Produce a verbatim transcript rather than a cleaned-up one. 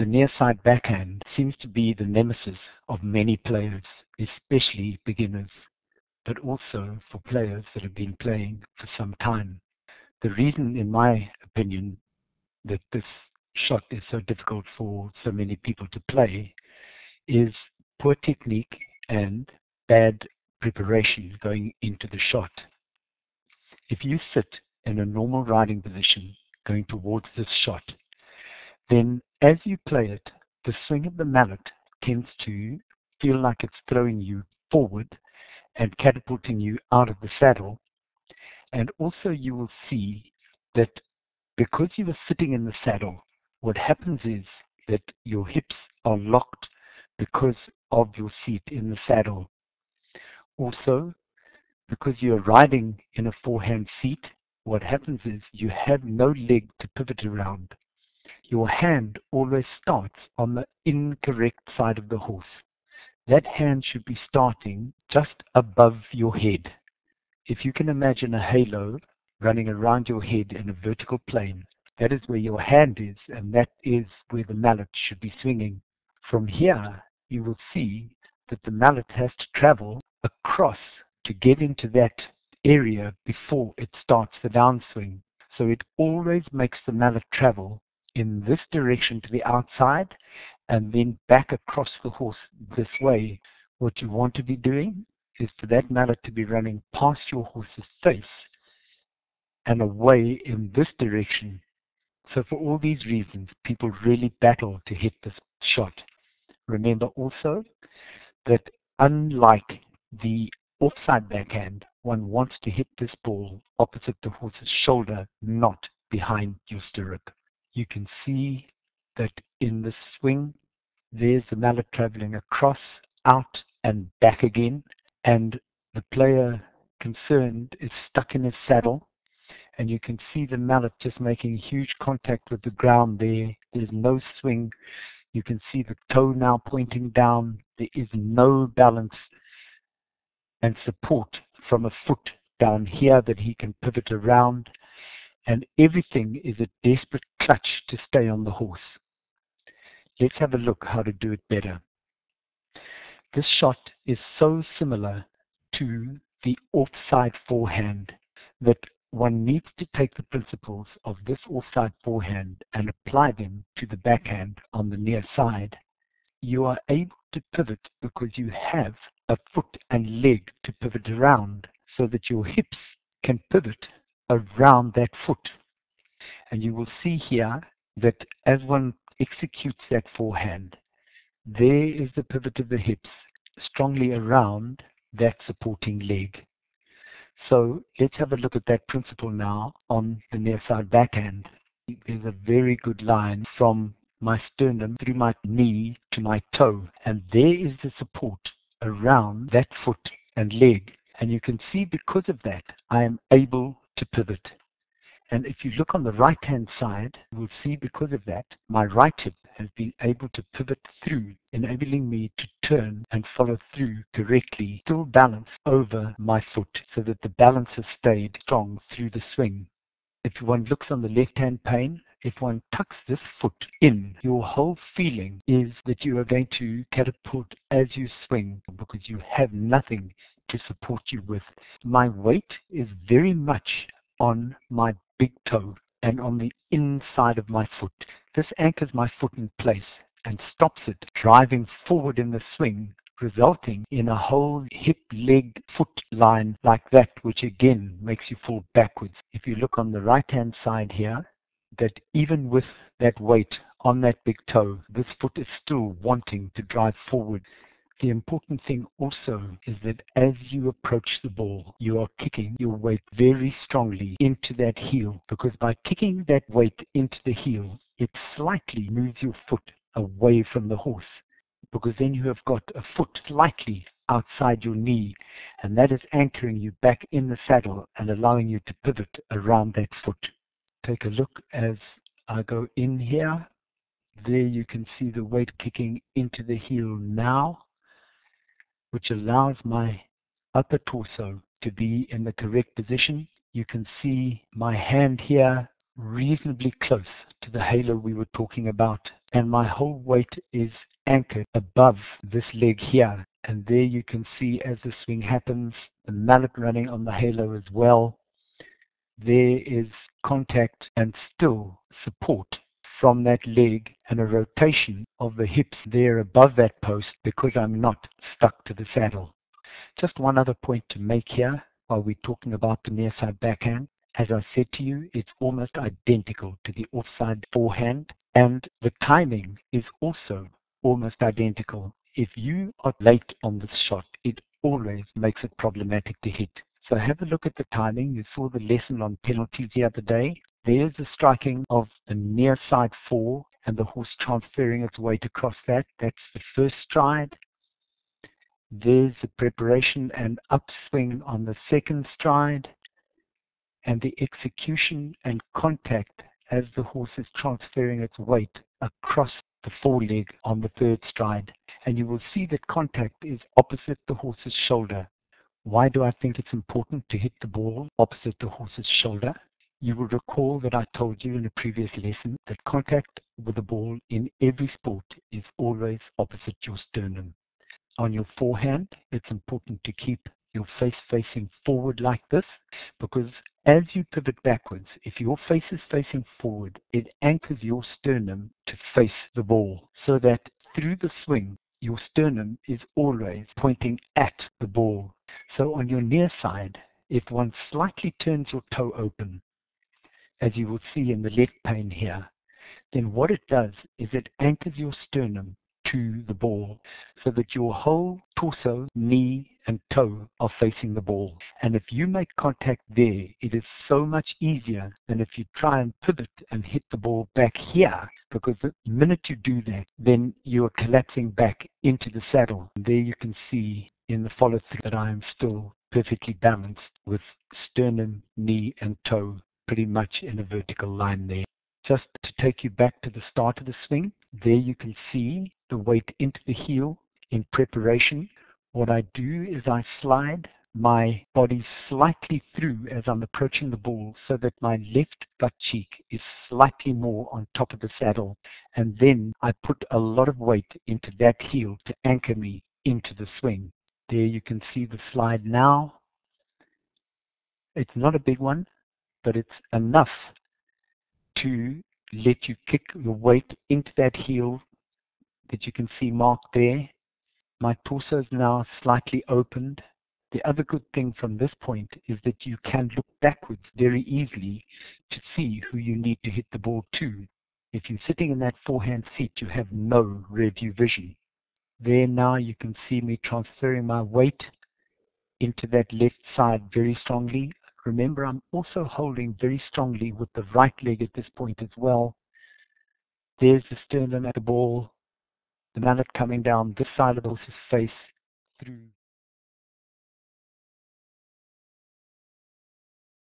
The nearside backhand seems to be the nemesis of many players, especially beginners, but also for players that have been playing for some time. The reason, in my opinion, that this shot is so difficult for so many people to play is poor technique and bad preparation going into the shot. If you sit in a normal riding position going towards this shot, then as you play it, the swing of the mallet tends to feel like it's throwing you forward and catapulting you out of the saddle. And also you will see that because you are sitting in the saddle, what happens is that your hips are locked because of your seat in the saddle. Also, because you're riding in a forehand seat, what happens is you have no leg to pivot around. Your hand always starts on the incorrect side of the horse. That hand should be starting just above your head. If you can imagine a halo running around your head in a vertical plane, that is where your hand is, and that is where the mallet should be swinging. From here, you will see that the mallet has to travel across to get into that area before it starts the downswing. So it always makes the mallet travel in this direction to the outside and then back across the horse this way. What you want to be doing is for that mallet to be running past your horse's face and away in this direction. So for all these reasons, people really battle to hit this shot. Remember also that unlike the offside backhand, one wants to hit this ball opposite the horse's shoulder, not behind your stirrup. You can see that in the swing, there's the mallet traveling across, out, and back again. And the player concerned is stuck in his saddle. And you can see the mallet just making huge contact with the ground there. There's no swing. You can see the toe now pointing down. There is no balance and support from a foot down here that he can pivot around. And everything is a desperate clutch to stay on the horse. Let's have a look how to do it better. This shot is so similar to the offside forehand that one needs to take the principles of this offside forehand and apply them to the backhand on the near side. You are able to pivot because you have a foot and leg to pivot around so that your hips can pivot around that foot. And you will see here that as one executes that forehand, there is the pivot of the hips strongly around that supporting leg. So let's have a look at that principle now on the nearside backhand. There's a very good line from my sternum through my knee to my toe, and there is the support around that foot and leg. And you can see because of that, I am able to pivot. And if you look on the right hand side, you will see because of that my right hip has been able to pivot through, enabling me to turn and follow through correctly, still balance over my foot so that the balance has stayed strong through the swing. If one looks on the left hand pane, if one tucks this foot in, your whole feeling is that you are going to catapult as you swing because you have nothing to support you with. My weight is very much on my big toe and on the inside of my foot. This anchors my foot in place and stops it driving forward in the swing, resulting in a whole hip, leg, foot line like that, which again makes you fall backwards. If you look on the right hand side here, that even with that weight on that big toe, this foot is still wanting to drive forward. The important thing also is that as you approach the ball, you are kicking your weight very strongly into that heel, because by kicking that weight into the heel, it slightly moves your foot away from the horse, because then you have got a foot slightly outside your knee, and that is anchoring you back in the saddle and allowing you to pivot around that foot. Take a look as I go in here. There you can see the weight kicking into the heel now, which allows my upper torso to be in the correct position. You can see my hand here reasonably close to the halo we were talking about, and my whole weight is anchored above this leg here. And there you can see as the swing happens, the mallet running on the halo as well. There is contact and still support from that leg and a rotation of the hips there above that post, because I'm not stuck to the saddle. Just one other point to make here while we're talking about the nearside backhand. As I said to you, it's almost identical to the offside forehand, and the timing is also almost identical. If you are late on this shot, it always makes it problematic to hit. So have a look at the timing. You saw the lesson on penalties the other day. There's the striking of the near side four and the horse transferring its weight across that. That's the first stride. There's the preparation and upswing on the second stride, and the execution and contact as the horse is transferring its weight across the foreleg on the third stride. And you will see that contact is opposite the horse's shoulder. Why do I think it's important to hit the ball opposite the horse's shoulder? You will recall that I told you in a previous lesson that contact with the ball in every sport is always opposite your sternum. On your forehand, it's important to keep your face facing forward like this, because as you pivot backwards, if your face is facing forward, it anchors your sternum to face the ball, so that through the swing, your sternum is always pointing at the ball. So on your near side, if one slightly turns your toe open, as you will see in the leg pane here, then what it does is it anchors your sternum to the ball, so that your whole torso, knee and toe are facing the ball. And if you make contact there, it is so much easier than if you try and pivot and hit the ball back here, because the minute you do that, then you are collapsing back into the saddle. And there you can see in the follow through that I am still perfectly balanced with sternum, knee and toe pretty much in a vertical line there. Just to take you back to the start of the swing, there you can see the weight into the heel in preparation. What I do is I slide my body slightly through as I'm approaching the ball, so that my left butt cheek is slightly more on top of the saddle, and then I put a lot of weight into that heel to anchor me into the swing. There you can see the slide now. It's not a big one, but it's enough to let you kick your weight into that heel that you can see marked there. My torso is now slightly opened. The other good thing from this point is that you can look backwards very easily to see who you need to hit the ball to. If you're sitting in that forehand seat, you have no rear view vision. There now you can see me transferring my weight into that left side very strongly. Remember, I'm also holding very strongly with the right leg at this point as well. There's the sternum at the ball, the mallet coming down this side of the horse's face through.